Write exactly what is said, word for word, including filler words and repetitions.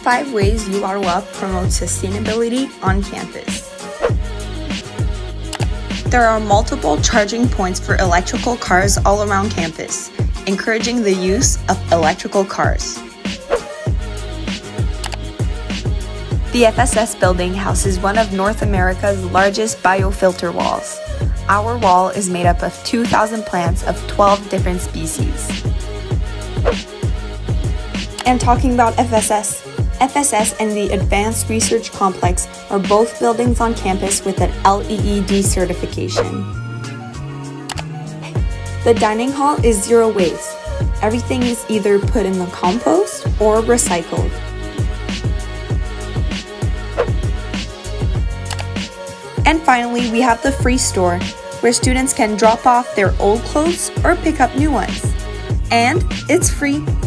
five ways uOttawa promotes sustainability on campus. There are multiple charging points for electrical cars all around campus, encouraging the use of electrical cars. The F S S building houses one of North America's largest biofilter walls. Our wall is made up of two thousand plants of twelve different species. And talking about F S S, F S S and the Advanced Research Complex are both buildings on campus with an L E E D certification. The dining hall is zero waste. Everything is either put in the compost or recycled. And finally, we have the free store, where students can drop off their old clothes or pick up new ones. And it's free.